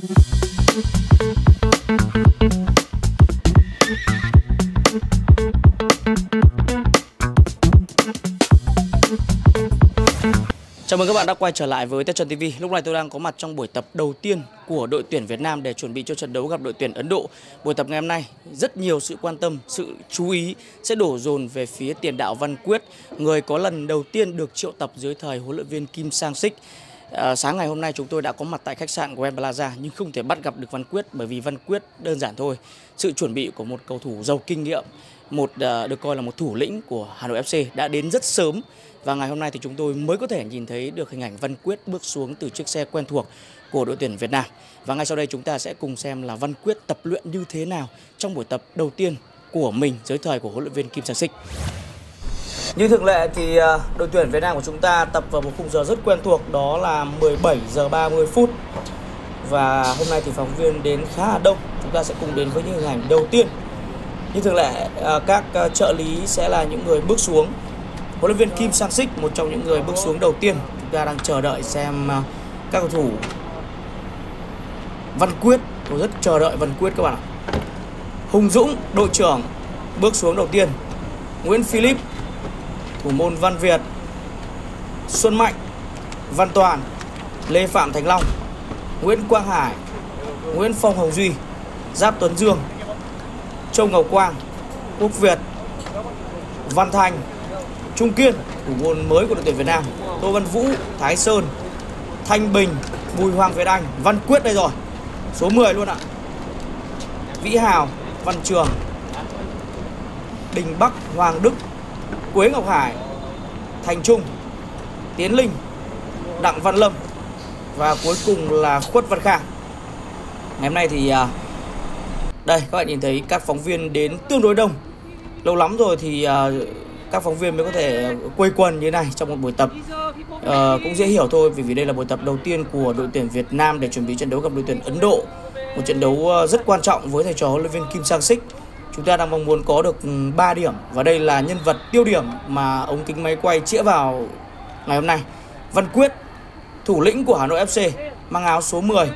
Chào mừng các bạn đã quay trở lại với Ted Trần TV. Lúc này tôi đang có mặt trong buổi tập đầu tiên của đội tuyển Việt Nam để chuẩn bị cho trận đấu gặp đội tuyển Ấn Độ. Buổi tập ngày hôm nay rất nhiều sự quan tâm, sự chú ý sẽ đổ dồn về phía tiền đạo Văn Quyết, người có lần đầu tiên được triệu tập dưới thời huấn luyện viên Kim Sang Sik. Sáng ngày hôm nay chúng tôi đã có mặt tại khách sạn Grand Plaza nhưng không thể bắt gặp được Văn Quyết, bởi vì Văn Quyết đơn giản thôi, sự chuẩn bị của một cầu thủ giàu kinh nghiệm, được coi là một thủ lĩnh của Hà Nội FC đã đến rất sớm. Và ngày hôm nay thì chúng tôi mới có thể nhìn thấy được hình ảnh Văn Quyết bước xuống từ chiếc xe quen thuộc của đội tuyển Việt Nam. Và ngay sau đây chúng ta sẽ cùng xem là Văn Quyết tập luyện như thế nào trong buổi tập đầu tiên của mình dưới thời của huấn luyện viên Kim Sang Sik. Như thường lệ thì đội tuyển Việt Nam của chúng ta tập vào một khung giờ rất quen thuộc, đó là 17 giờ 30 phút. Và hôm nay thì phóng viên đến khá là đông, chúng ta sẽ cùng đến với những hình ảnh đầu tiên. Như thường lệ các trợ lý sẽ là những người bước xuống. Huấn luyện viên Kim Sang Sik một trong những người bước xuống đầu tiên. Chúng ta đang chờ đợi xem các cầu thủ. Văn Quyết, tôi rất chờ đợi Văn Quyết các bạn ạ. Hùng Dũng, đội trưởng bước xuống đầu tiên. Nguyễn Filip, thủ môn Văn Việt, Xuân Mạnh, Văn Toàn, Lê Phạm Thành Long, Nguyễn Quang Hải, Nguyễn Phong Hồng Duy, Giáp Tuấn Dương, Châu Ngọc Quang, Quốc Việt, Văn Thành Trung Kiên, thủ môn mới của đội tuyển Việt Nam, Tô Văn Vũ, Thái Sơn, Thanh Bình, Bùi Hoàng Việt Anh, Văn Quyết đây rồi, số 10 luôn ạ. Vĩ Hào, Văn Trường, Đình Bắc, Hoàng Đức, Quế Ngọc Hải, Thành Trung, Tiến Linh, Đặng Văn Lâm và cuối cùng là Khuất Văn Khang. Ngày hôm nay thì đây các bạn nhìn thấy các phóng viên đến tương đối đông. Lâu lắm rồi thì các phóng viên mới có thể quây quần như thế này trong một buổi tập. Cũng dễ hiểu thôi, vì đây là buổi tập đầu tiên của đội tuyển Việt Nam để chuẩn bị trận đấu gặp đội tuyển Ấn Độ, một trận đấu rất quan trọng với thầy trò huấn luyện viên Kim Sang Sik. Chúng ta đang mong muốn có được 3 điểm và đây là nhân vật tiêu điểm mà ống kính máy quay chĩa vào ngày hôm nay. Văn Quyết, thủ lĩnh của Hà Nội FC, mang áo số 10,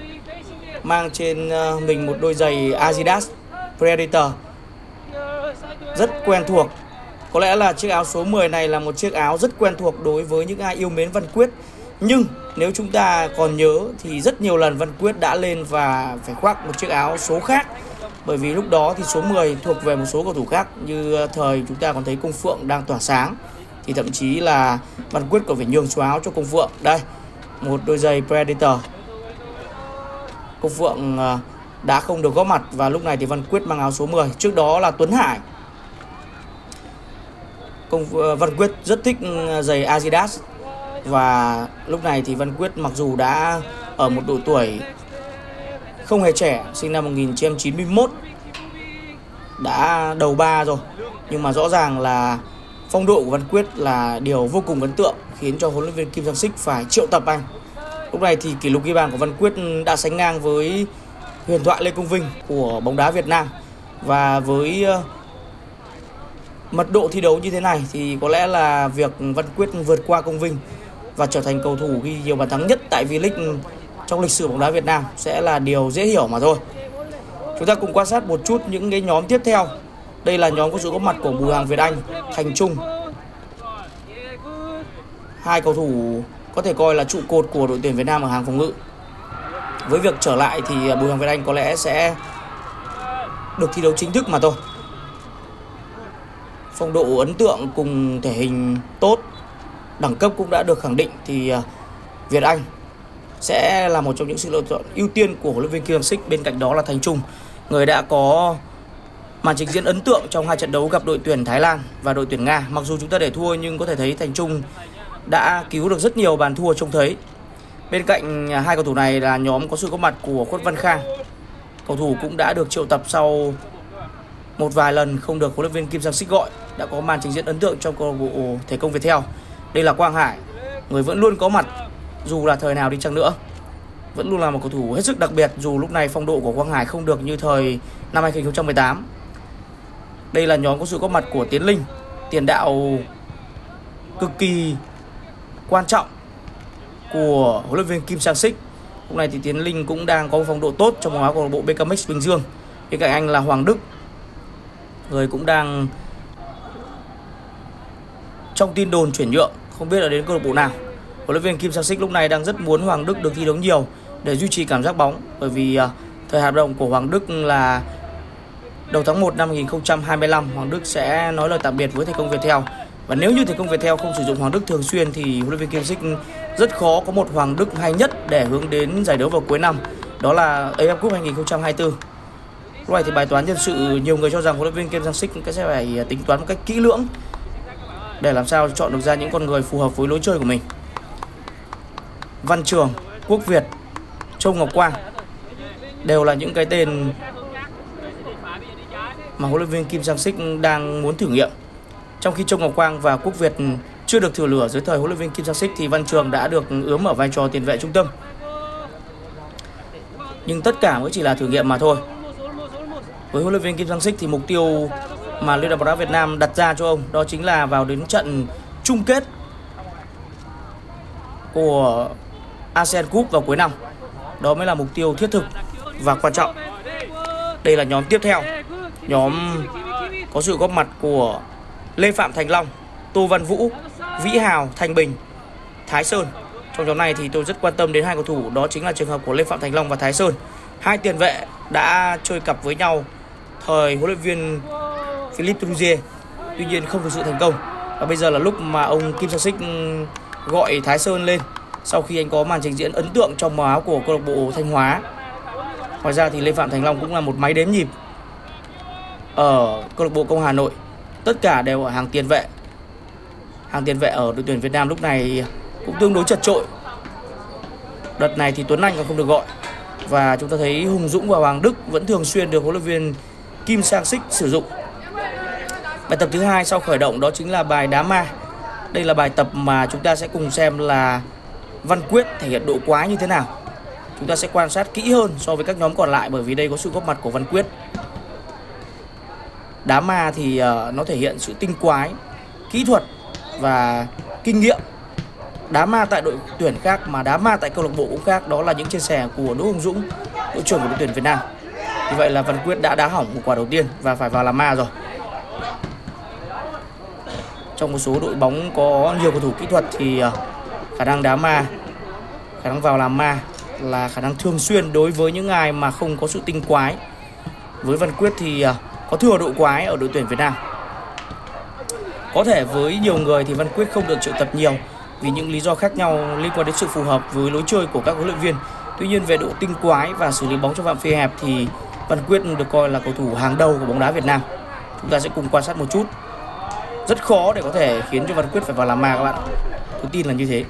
mang trên mình một đôi giày Adidas Predator rất quen thuộc. Có lẽ là chiếc áo số 10 này là một chiếc áo rất quen thuộc đối với những ai yêu mến Văn Quyết. Nhưng nếu chúng ta còn nhớ thì rất nhiều lần Văn Quyết đã lên và phải khoác một chiếc áo số khác, bởi vì lúc đó thì số 10 thuộc về một số cầu thủ khác. Như thời chúng ta còn thấy Công Phượng đang tỏa sáng thì thậm chí là Văn Quyết còn phải nhường số áo cho Công Phượng. Đây, một đôi giày Predator. Công Phượng đã không được góp mặt và lúc này thì Văn Quyết mang áo số 10. Trước đó là Tuấn Hải. Văn Quyết rất thích giày Adidas và lúc này thì Văn Quyết mặc dù đã ở một độ tuổi không hề trẻ, sinh năm 1991, đã đầu ba rồi, nhưng mà rõ ràng là phong độ của Văn Quyết là điều vô cùng ấn tượng, khiến cho huấn luyện viên Kim Sang Sik phải triệu tập anh. Lúc này thì kỷ lục ghi bàn của Văn Quyết đã sánh ngang với huyền thoại Lê Công Vinh của bóng đá Việt Nam. Và với mật độ thi đấu như thế này thì có lẽ là việc Văn Quyết vượt qua Công Vinh và trở thành cầu thủ ghi nhiều bàn thắng nhất tại V-League trong lịch sử bóng đá Việt Nam sẽ là điều dễ hiểu mà thôi. Chúng ta cùng quan sát một chút những cái nhóm tiếp theo. Đây là nhóm có sự góp mặt của Bùi Hoàng Việt Anh, Thành Trung, hai cầu thủ có thể coi là trụ cột của đội tuyển Việt Nam ở hàng phòng ngự. Với việc trở lại thì Bùi Hoàng Việt Anh có lẽ sẽ được thi đấu chính thức mà thôi. Phong độ ấn tượng cùng thể hình tốt, đẳng cấp cũng đã được khẳng định thì Việt Anh sẽ là một trong những sự lựa chọn ưu tiên của huấn luyện viên Kim Sang Sik. Bên cạnh đó là Thành Trung, người đã có màn trình diễn ấn tượng trong hai trận đấu gặp đội tuyển Thái Lan và đội tuyển Nga. Mặc dù chúng ta để thua nhưng có thể thấy Thành Trung đã cứu được rất nhiều bàn thua trông thấy. Bên cạnh hai cầu thủ này là nhóm có sự góp mặt của Khuất Văn Khang, cầu thủ cũng đã được triệu tập sau một vài lần không được huấn luyện viên Kim Sang Sik gọi, đã có màn trình diễn ấn tượng trong câu lạc bộ thể công Viettel. Đây là Quang Hải, người vẫn luôn có mặt dù là thời nào đi chăng nữa, vẫn luôn là một cầu thủ hết sức đặc biệt, dù lúc này phong độ của Quang Hải không được như thời năm 2018. Đây là nhóm có sự góp mặt của Tiến Linh, tiền đạo cực kỳ quan trọng của huấn luyện viên Kim Sang Sik. Lúc này thì Tiến Linh cũng đang có phong độ tốt trong bóng đá câu lạc bộ BKMX Bình Dương. Bên cạnh anh là Hoàng Đức, người cũng đang trong tin đồn chuyển nhượng, không biết là đến câu lạc bộ nào. Huấn luyện viên Kim Sang Sik lúc này đang rất muốn Hoàng Đức được thi đấu nhiều để duy trì cảm giác bóng, bởi vì thời hạn hợp đồng của Hoàng Đức là đầu tháng 1 năm 2025. Hoàng Đức sẽ nói lời tạm biệt với Thành Công Viettel. Và nếu như Thành Công Viettel không sử dụng Hoàng Đức thường xuyên thì huấn luyện viên Kim Sang Sik rất khó có một Hoàng Đức hay nhất để hướng đến giải đấu vào cuối năm, đó là AFF Cup 2024. Lúc này thì bài toán nhân sự, nhiều người cho rằng huấn luyện viên Kim Sang Sik sẽ phải tính toán một cách kỹ lưỡng để làm sao chọn được ra những con người phù hợp với lối chơi của mình. Văn Trường, Quốc Việt, Châu Ngọc Quang đều là những cái tên mà huấn luyện viên Kim Sang Sik đang muốn thử nghiệm. Trong khi Châu Ngọc Quang và Quốc Việt chưa được thử lửa dưới thời huấn luyện viên Kim Sang Sik thì Văn Trường đã được ướm ở vai trò tiền vệ trung tâm. Nhưng tất cả mới chỉ là thử nghiệm mà thôi. Với huấn luyện viên Kim Sang Sik thì mục tiêu mà Liên đoàn bóng đá Việt Nam đặt ra cho ông đó chính là vào đến trận chung kết của ASEAN Cup vào cuối năm. Đó mới là mục tiêu thiết thực và quan trọng. Đây là nhóm tiếp theo, nhóm có sự góp mặt của Lê Phạm Thành Long, Tô Văn Vũ, Vĩ Hào, Thanh Bình, Thái Sơn. Trong nhóm này thì tôi rất quan tâm đến hai cầu thủ, đó chính là trường hợp của Lê Phạm Thành Long và Thái Sơn. Hai tiền vệ đã chơi cặp với nhau thời huấn luyện viên Filip, tuy nhiên không thực sự thành công. Và bây giờ là lúc mà ông Kim Sang Sik gọi Thái Sơn lên sau khi anh có màn trình diễn ấn tượng trong màu áo của câu lạc bộ Thanh Hóa. Ngoài ra thì Lê Phạm Thành Long cũng là một máy đếm nhịp ở câu lạc bộ Công Hà Nội. Tất cả đều ở hàng tiền vệ. Hàng tiền vệ ở đội tuyển Việt Nam lúc này cũng tương đối chật chội. Đợt này thì Tuấn Anh còn không được gọi. Và chúng ta thấy Hùng Dũng và Hoàng Đức vẫn thường xuyên được huấn luyện viên Kim Sang Sik sử dụng. Bài tập thứ hai sau khởi động đó chính là bài đá ma. Đây là bài tập mà chúng ta sẽ cùng xem là Văn Quyết thể hiện độ quá như thế nào. Chúng ta sẽ quan sát kỹ hơn so với các nhóm còn lại, bởi vì đây có sự góp mặt của Văn Quyết. Đá ma thì nó thể hiện sự tinh quái, kỹ thuật và kinh nghiệm. Đá ma tại đội tuyển khác mà đá ma tại câu lạc bộ cũng khác. Đó là những chia sẻ của Đỗ Hùng Dũng, đội trưởng của đội tuyển Việt Nam. Như vậy là Văn Quyết đã đá hỏng một quả đầu tiên và phải vào làm ma rồi. Trong một số đội bóng có nhiều cầu thủ kỹ thuật thì khả năng đá ma, khả năng vào làm ma là khả năng thường xuyên đối với những ai mà không có sự tinh quái. Với Văn Quyết thì có thừa độ quái ở đội tuyển Việt Nam. Có thể với nhiều người thì Văn Quyết không được triệu tập nhiều vì những lý do khác nhau liên quan đến sự phù hợp với lối chơi của các huấn luyện viên. Tuy nhiên về độ tinh quái và xử lý bóng trong phạm vi hẹp thì Văn Quyết được coi là cầu thủ hàng đầu của bóng đá Việt Nam. Chúng ta sẽ cùng quan sát một chút. Rất khó để có thể khiến cho Văn Quyết phải vào làm ma các bạn. Tôi tin là như thế.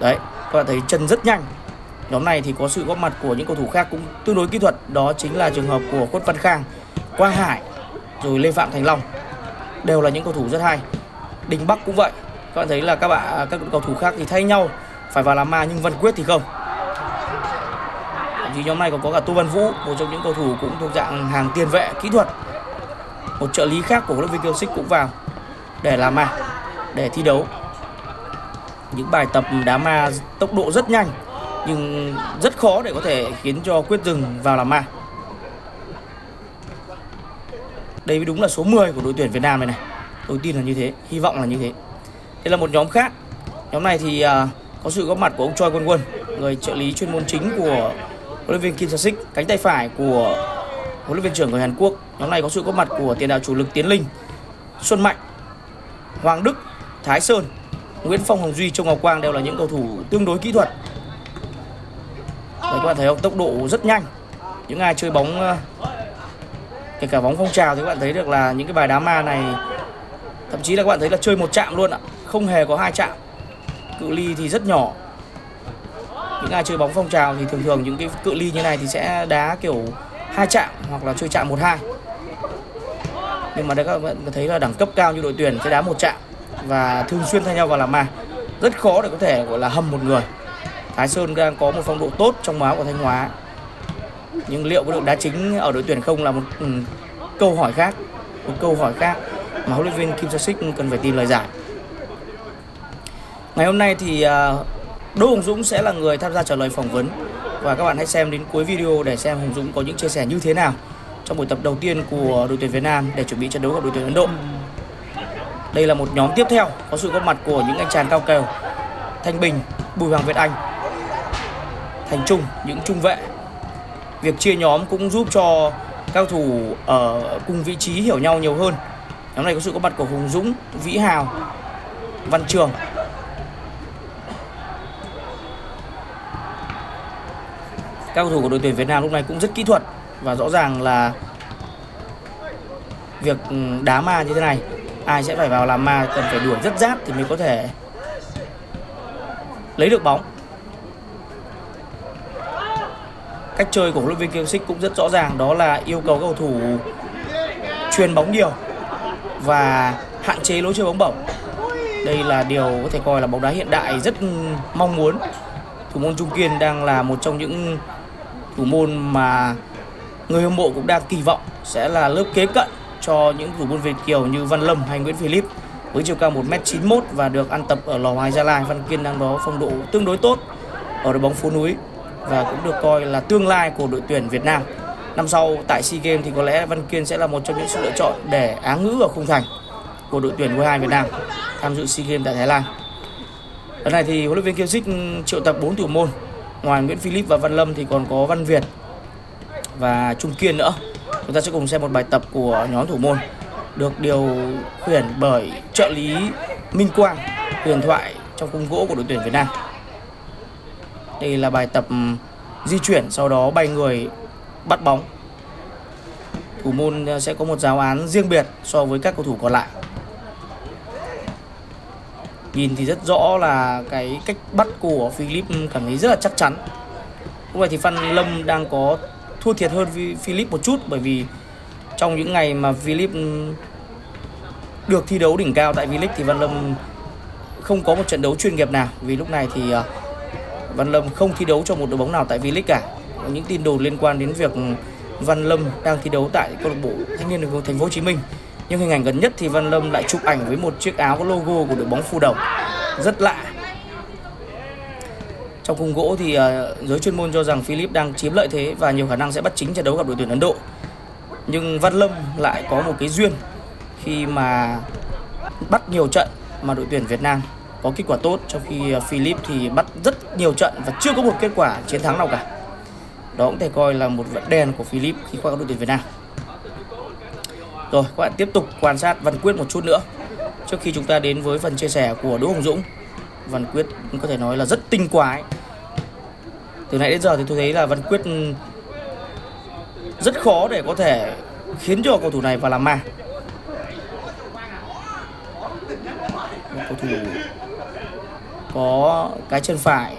Đấy, các bạn thấy chân rất nhanh. Nhóm này thì có sự góp mặt của những cầu thủ khác cũng tương đối kỹ thuật. Đó chính là trường hợp của Khuất Văn Khang, Quang Hải, rồi Lê Phạm Thành Long. Đều là những cầu thủ rất hay. Đình Bắc cũng vậy. Các bạn thấy là các cầu thủ khác thì thay nhau phải vào làm ma, nhưng Văn Quyết thì không. Thậm chí nhóm này còn có cả Tô Văn Vũ, một trong những cầu thủ cũng thuộc dạng hàng tiền vệ kỹ thuật. Một trợ lý khác của huấn luyện viên Kim Sang Sik cũng vào để làm ma, để thi đấu. Những bài tập đá ma tốc độ rất nhanh nhưng rất khó để có thể khiến cho Quyết dừng vào làm ma. Đây đúng là số 10 của đội tuyển Việt Nam này. Tôi tin là như thế, hy vọng là như thế. Đây là một nhóm khác. Nhóm này thì có sự góp mặt của ông Choi Kwon Won, người trợ lý chuyên môn chính của huấn luyện viên Kim Sang Sik, cánh tay phải của huấn luyện viên trưởng người Hàn Quốc. Nhóm này có sự góp mặt của tiền đạo chủ lực Tiến Linh, Xuân Mạnh, Hoàng Đức, Thái Sơn, Nguyễn Phong Hồng Duy, Châu Ngọc Quang đều là những cầu thủ tương đối kỹ thuật. Đấy, các bạn thấy không? Tốc độ rất nhanh. Những ai chơi bóng, kể cả bóng phong trào thì các bạn thấy được là những cái bài đá ma này, thậm chí là các bạn thấy là chơi một chạm luôn ạ, không hề có hai chạm. Cự ly thì rất nhỏ. Những ai chơi bóng phong trào thì thường thường những cái cự ly như này thì sẽ đá kiểu hai chạm hoặc là chơi chạm 1-2. Nhưng mà đây các bạn thấy là đẳng cấp cao như đội tuyển sẽ đá một chạm và thường xuyên thay nhau vào làm ma. Rất khó để có thể gọi là hâm một người. Thái Sơn đang có một phong độ tốt trong màu áo của Thanh Hóa, nhưng liệu có được đá chính ở đội tuyển không là một câu hỏi khác. Một câu hỏi khác mà huấn luyện viên Kim Sang Sik cần phải tìm lời giải. Ngày hôm nay thì Đỗ Hùng Dũng sẽ là người tham gia trả lời phỏng vấn. Và các bạn hãy xem đến cuối video để xem Hùng Dũng có những chia sẻ như thế nào trong buổi tập đầu tiên của đội tuyển Việt Nam để chuẩn bị trận đấu gặp đội tuyển Ấn Độ. Đây là một nhóm tiếp theo có sự góp mặt của những anh chàng cao kèo Thanh Bình, Bùi Hoàng Việt Anh, Thành Trung, những trung vệ. Việc chia nhóm cũng giúp cho cao thủ ở cùng vị trí hiểu nhau nhiều hơn. Nhóm này có sự góp mặt của Hùng Dũng, Vĩ Hào, Văn Trường. Cao thủ của đội tuyển Việt Nam lúc này cũng rất kỹ thuật. Và rõ ràng là việc đá ma như thế này, ai sẽ phải vào làm ma, cần phải đuổi rất giáp thì mới có thể lấy được bóng. Cách chơi của huấn luyện viên Kim Sang Sik cũng rất rõ ràng, đó là yêu cầu cầu thủ truyền bóng nhiều và hạn chế lối chơi bóng bổng. Đây là điều có thể coi là bóng đá hiện đại rất mong muốn. Thủ môn Trung Kiên đang là một trong những thủ môn mà người hâm mộ cũng đang kỳ vọng sẽ là lớp kế cận cho những thủ môn Việt kiều như Văn Lâm hay Nguyễn Filip. Với chiều cao 1m91 và được ăn tập ở Lò Hoài, Gia Lai, Văn Kiên đang đó phong độ tương đối tốt ở đội bóng phố núi và cũng được coi là tương lai của đội tuyển Việt Nam. Năm sau tại SEA Games thì có lẽ Văn Kiên sẽ là một trong những sự lựa chọn để á ngữ ở khung thành của đội tuyển U22 Việt Nam tham dự SEA Games tại Thái Lan. Ở này thì huấn luyện viên Kim Sang Sik triệu tập 4 thủ môn. Ngoài Nguyễn Filip và Văn Lâm thì còn có Văn Việt và Trung Kiên nữa. Chúng ta sẽ cùng xem một bài tập của nhóm thủ môn được điều khiển bởi trợ lý Minh Quang huyền thoại trong khung gỗ của đội tuyển Việt Nam. Đây là bài tập di chuyển, sau đó bay người bắt bóng. Thủ môn sẽ có một giáo án riêng biệt so với các cầu thủ còn lại. Nhìn thì rất rõ là cái cách bắt của Filip cảm thấy rất là chắc chắn. Lúc này thì Văn Lâm đang có thua thiệt hơn Filip một chút, bởi vì trong những ngày mà Filip được thi đấu đỉnh cao tại V-League thì Văn Lâm không có một trận đấu chuyên nghiệp nào, vì lúc này thì Văn Lâm không thi đấu cho một đội bóng nào tại V-League cả. Những tin đồn liên quan đến việc Văn Lâm đang thi đấu tại câu lạc bộ Thanh niên Thành phố Hồ Chí Minh, nhưng hình ảnh gần nhất thì Văn Lâm lại chụp ảnh với một chiếc áo có logo của đội bóng Phù Đồng, rất lạ. Trong khung gỗ thì giới chuyên môn cho rằng Filip đang chiếm lợi thế và nhiều khả năng sẽ bắt chính trận đấu gặp đội tuyển Ấn Độ. Nhưng Văn Lâm lại có một cái duyên khi mà bắt nhiều trận mà đội tuyển Việt Nam có kết quả tốt, trong khi Filip thì bắt rất nhiều trận và chưa có một kết quả chiến thắng nào cả. Đó cũng thể coi là một vận đen của Filip khi qua đội tuyển Việt Nam. Rồi, các bạn tiếp tục quan sát Văn Quyết một chút nữa trước khi chúng ta đến với phần chia sẻ của Đỗ Hùng Dũng. Văn Quyết có thể nói là rất tinh quái. Từ nãy đến giờ thì tôi thấy là Văn Quyết rất khó để có thể khiến cho cầu thủ này vào làm ma. Cầu thủ có cái chân phải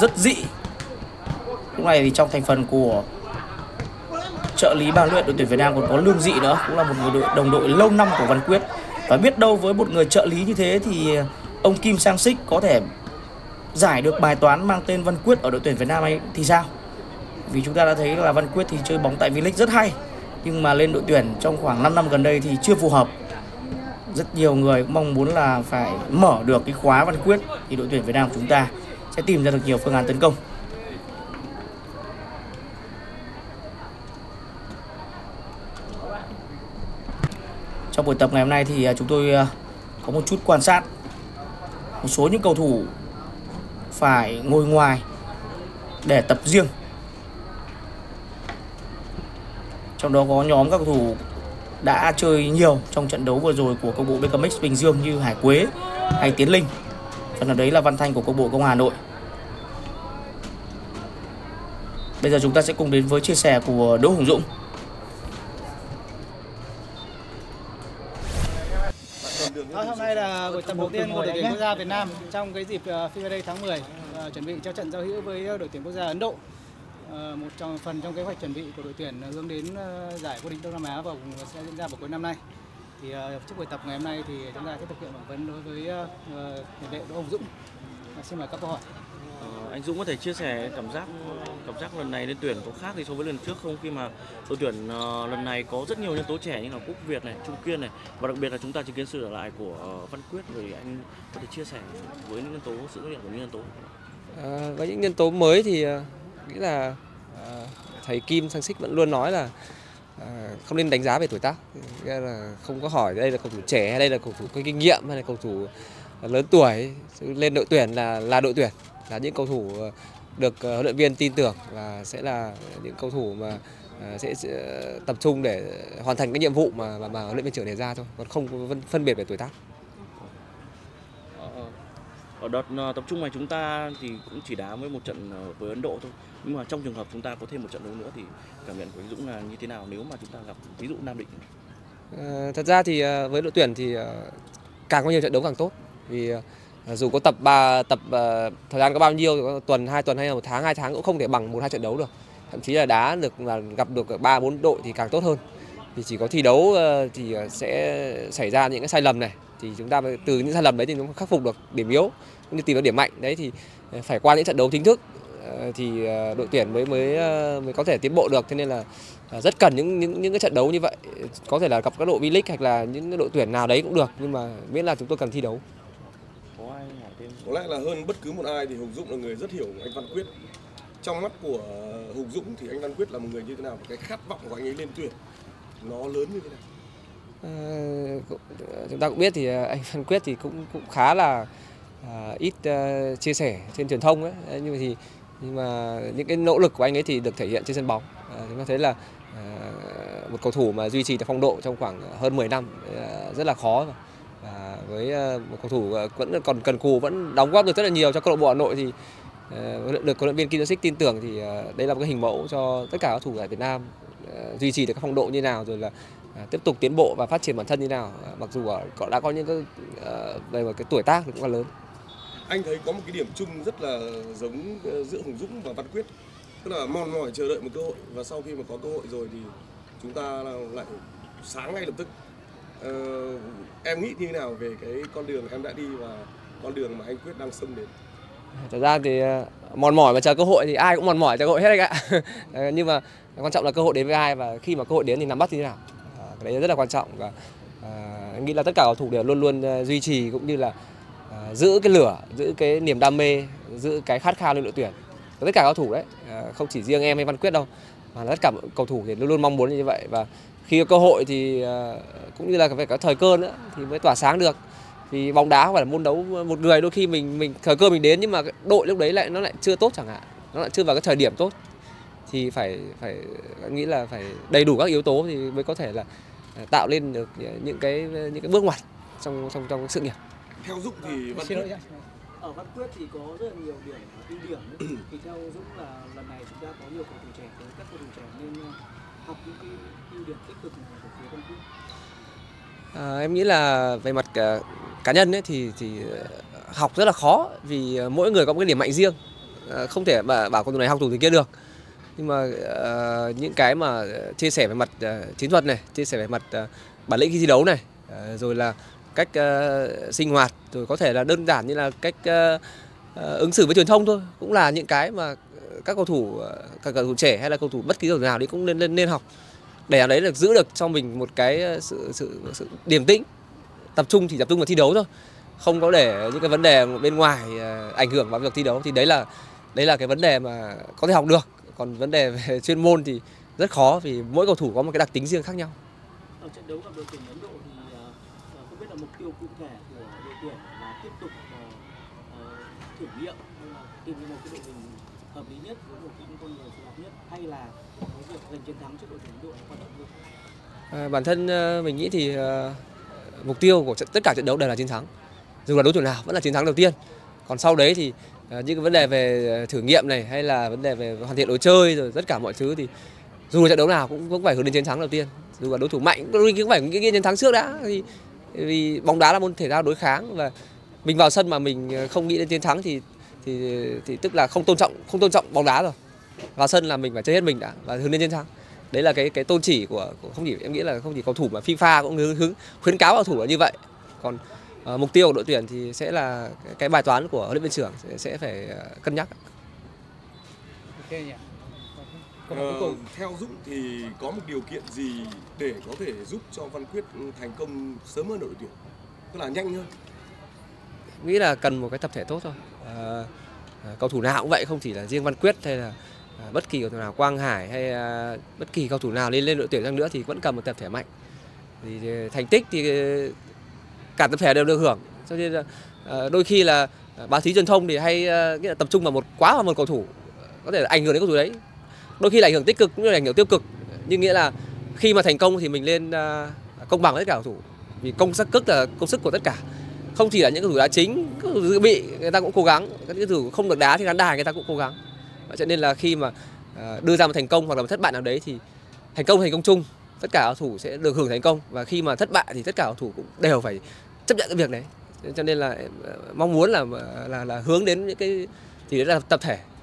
rất dị. Lúc này thì trong thành phần của trợ lý ban luyện đội tuyển Việt Nam còn có Lương Dị nữa, cũng là một người đồng đội lâu năm của Văn Quyết. Và biết đâu với một người trợ lý như thế thì ông Kim Sang Sik có thể giải được bài toán mang tên Văn Quyết ở đội tuyển Việt Nam ấy thì sao? Vì chúng ta đã thấy là Văn Quyết thì chơi bóng tại V-League rất hay, nhưng mà lên đội tuyển trong khoảng 5 năm gần đây thì chưa phù hợp. Rất nhiều người mong muốn là phải mở được cái khóa Văn Quyết thì đội tuyển Việt Nam của chúng ta sẽ tìm ra được nhiều phương án tấn công. Trong buổi tập ngày hôm nay thì chúng tôi có một chút quan sát một số những cầu thủ phải ngồi ngoài để tập riêng. Trong đó có nhóm các cầu thủ đã chơi nhiều trong trận đấu vừa rồi của câu lạc bộ BKMX Bình Dương như Hải Quế hay Tiến Linh. Phần ở đấy là Văn Thanh của câu lạc bộ Công Hà Nội. Bây giờ chúng ta sẽ cùng đến với chia sẻ của Đỗ Hùng Dũng. Hôm nay là buổi tập đầu tiên của đội tuyển quốc gia Việt Nam trong cái dịp FIFA Day tháng 10 chuẩn bị cho trận giao hữu với đội tuyển quốc gia Ấn Độ. Một trong phần trong kế hoạch chuẩn bị của đội tuyển hướng đến giải vô địch Đông Nam Á và sẽ diễn ra vào cuối năm nay. Thì trước buổi tập ngày hôm nay thì chúng ta sẽ thực hiện phỏng vấn đối với tiền vệ Đỗ Hùng Dũng. Xin mời các câu hỏi. Anh Dũng có thể chia sẻ cảm giác lần này lên tuyển có khác thì so với lần trước không, khi mà đội tuyển lần này có rất nhiều nhân tố trẻ như là Quốc Việt này, Trung Kiên này, và đặc biệt là chúng ta chứng kiến sự trở lại của Văn Quyết, rồi anh có thể chia sẻ với những nhân tố, sự xuất hiện của những nhân tố. Với những nhân tố mới thì nghĩ là thầy Kim Sang Sik vẫn luôn nói là không nên đánh giá về tuổi tác, nghĩa là không có hỏi đây là cầu thủ trẻ hay đây là cầu thủ có kinh nghiệm hay là cầu thủ lớn tuổi. Lên đội tuyển là đội tuyển, là những cầu thủ được huấn luyện viên tin tưởng và sẽ là những cầu thủ mà sẽ tập trung để hoàn thành cái nhiệm vụ mà huấn luyện viên trưởng đề ra thôi, còn không phân biệt về tuổi tác. Ở đợt tập trung này chúng ta thì cũng chỉ đá với một trận với Ấn Độ thôi, nhưng mà trong trường hợp chúng ta có thêm một trận đấu nữa thì cảm nhận của anh Dũng là như thế nào nếu mà chúng ta gặp ví dụ Nam Định? Thật ra thì với đội tuyển thì càng có nhiều trận đấu càng tốt, vì dù có thời gian có bao nhiêu, có tuần, 2 tuần hay là 1 tháng, 2 tháng cũng không thể bằng 1-2 trận đấu được. Thậm chí là đá được là gặp được 3-4 đội thì càng tốt hơn. Thì chỉ có thi đấu thì sẽ xảy ra những cái sai lầm này, thì chúng ta từ những sai lầm đấy thì chúng ta khắc phục được điểm yếu cũng như tìm được điểm mạnh. Đấy thì phải qua những trận đấu chính thức thì đội tuyển mới có thể tiến bộ được. Thế nên là rất cần những cái trận đấu như vậy, có thể là gặp các đội V-League hoặc là những đội tuyển nào đấy cũng được, nhưng mà miễn là chúng tôi cần thi đấu. Có lẽ là hơn bất cứ một ai thì Hùng Dũng là người rất hiểu anh Văn Quyết. Trong mắt của Hùng Dũng thì anh Văn Quyết là một người như thế nào, và cái khát vọng của anh ấy lên tuyển nó lớn như thế nào? Chúng ta cũng biết thì anh Văn Quyết thì cũng khá là ít chia sẻ trên truyền thông ấy. Nhưng mà những cái nỗ lực của anh ấy thì được thể hiện trên sân bóng. Chúng ta thấy là một cầu thủ mà duy trì được phong độ trong khoảng hơn 10 năm rất là khó. Với một cầu thủ vẫn còn cần cù, vẫn đóng góp được rất là nhiều cho câu lạc bộ Hà Nội, thì được huấn luyện viên Kim Sang Sik tin tưởng thì đây là một cái hình mẫu cho tất cả các thủ giải Việt Nam, duy trì được các phong độ như nào, rồi là tiếp tục tiến bộ và phát triển bản thân như nào, mặc dù đã có những cái về một cái tuổi tác cũng là lớn. Anh thấy có một cái điểm chung rất là giống giữa Hùng Dũng và Văn Quyết, tức là mòn mỏi chờ đợi một cơ hội, và sau khi mà có cơ hội rồi thì chúng ta lại sáng ngay lập tức. Em nghĩ như thế nào về cái con đường em đã đi và con đường mà anh Quyết đang xông đến? Thật ra thì mòn mỏi mà chờ cơ hội thì ai cũng mòn mỏi chờ cơ hội hết anh ạ. Nhưng mà quan trọng là cơ hội đến với ai, và khi mà cơ hội đến thì nắm bắt như thế nào. Cái đấy rất là quan trọng, và anh nghĩ là tất cả cầu thủ đều luôn luôn duy trì cũng như là giữ cái lửa, giữ cái niềm đam mê, giữ cái khát khao lên đội tuyển. Và tất cả cầu thủ đấy, không chỉ riêng em hay Văn Quyết đâu, mà tất cả cầu thủ thì luôn luôn mong muốn như vậy, và khi có cơ hội thì cũng như là phải có thời cơ nữa thì mới tỏa sáng được. Vì bóng đá không phải là môn đấu một người, đôi khi mình thời cơ mình đến nhưng mà đội lúc đấy nó lại chưa tốt chẳng hạn, nó lại chưa vào cái thời điểm tốt, thì phải nghĩ là phải đầy đủ các yếu tố thì mới có thể là tạo lên được những cái bước ngoặt trong sự nghiệp. Theo Dũng thì ở Văn Quyết thì có rất là nhiều điểm ưu điểm, thì theo Dũng là lần này chúng ta có nhiều cầu thủ trẻ, các cầu thủ trẻ nên học những cái ưu điểm tích cực của phía Văn Quyết. Em nghĩ là về mặt cá nhân ấy, thì học rất là khó, vì mỗi người có một cái điểm mạnh riêng, không thể mà bảo cầu thủ này học thủ từ kia được. Nhưng mà những cái mà chia sẻ về mặt chiến thuật này, chia sẻ về mặt bản lĩnh khi thi đấu này, rồi là cách sinh hoạt, rồi có thể là đơn giản như là cách ứng xử với truyền thông thôi, cũng là những cái mà các cầu thủ, cả cầu thủ trẻ hay là cầu thủ bất kỳ cầu thủ nào đi cũng nên học, để làm đấy là giữ được cho mình một cái sự điềm tĩnh, tập trung, chỉ tập trung vào thi đấu thôi, không có để những cái vấn đề bên ngoài ảnh hưởng vào việc thi đấu. Thì đấy là cái vấn đề mà có thể học được, còn vấn đề về chuyên môn thì rất khó, vì mỗi cầu thủ có một cái đặc tính riêng khác nhau. Ở trận đấu gặp đội tuyển Ấn Độ thì không biết là mục tiêu cụ thể của đội tuyển là tiếp tục thử nghiệm, tìm ra một cái đội hình hợp lý nhất với một những con người phù hợp nhất, hay là việc giành chiến thắng trước đội tuyển Ấn Độ quan trọng hơn? Bản thân mình nghĩ thì mục tiêu của tất cả trận đấu đều là chiến thắng, dù là đối thủ nào vẫn là chiến thắng đầu tiên. Còn sau đấy thì những cái vấn đề về thử nghiệm này, hay là vấn đề về hoàn thiện lối chơi, rồi tất cả mọi thứ thì dù là trận đấu nào cũng phải hướng đến chiến thắng đầu tiên, dù là đối thủ mạnh cũng phải nghĩ chiến thắng trước đã, vì bóng đá là môn thể thao đối kháng, và mình vào sân mà mình không nghĩ đến chiến thắng thì tức là không tôn trọng bóng đá rồi. Vào sân là mình phải chơi hết mình đã và hướng đến chiến thắng. Đấy là cái tôn chỉ của không chỉ em nghĩ là không chỉ cầu thủ mà FIFA cũng khuyến cáo cầu thủ là như vậy. Còn mục tiêu của đội tuyển thì sẽ là cái bài toán của huấn luyện viên trưởng sẽ phải cân nhắc. Okay nhỉ? Theo Dũng thì có một điều kiện gì để có thể giúp cho Văn Quyết thành công sớm hơn đội tuyển, tức là nhanh hơn? Nghĩ là cần một cái tập thể tốt thôi. Cầu thủ nào cũng vậy, không chỉ là riêng Văn Quyết hay là bất kỳ cầu thủ nào, Quang Hải hay bất kỳ cầu thủ nào lên đội tuyển sang nữa thì vẫn cần một tập thể mạnh. Thì thành tích thì cả tập thể đều được hưởng, cho nên là đôi khi là báo chí truyền thông thì hay nghĩa là tập trung vào quá vào một cầu thủ, có thể là ảnh hưởng đến cầu thủ đấy. Đôi khi là ảnh hưởng tích cực cũng như là ảnh hưởng tiêu cực, nhưng nghĩa là khi mà thành công thì mình lên công bằng với tất cả cầu thủ, vì công sức của tất cả, không chỉ là những cầu thủ đá chính, cầu thủ dự bị người ta cũng cố gắng, các cầu thủ không được đá thì khán đài người ta cũng cố gắng. Cho nên là khi mà đưa ra một thành công hoặc là một thất bại nào đấy thì thành công chung, tất cả cầu thủ sẽ được hưởng thành công, và khi mà thất bại thì tất cả cầu thủ cũng đều phải chấp nhận cái việc đấy. Cho nên là mong muốn là hướng đến những cái thì đấy là tập thể.